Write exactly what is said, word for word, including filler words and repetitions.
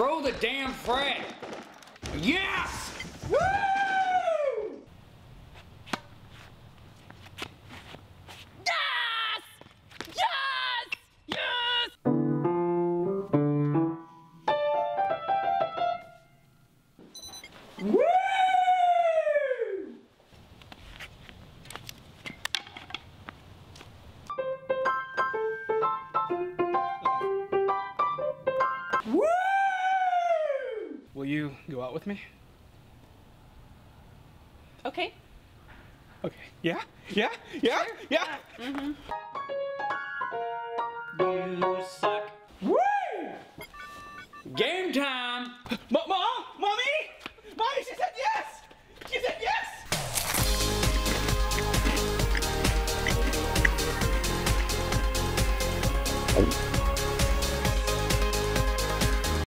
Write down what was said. Throw the damn frag. Yes! Woo! Yes! Yes! Yes! Woo! Will you go out with me? Okay. Okay. Yeah? Yeah? Yeah? Sure. Yeah? Yeah. Mm-hmm. You suck. Woo! Game time! Mom!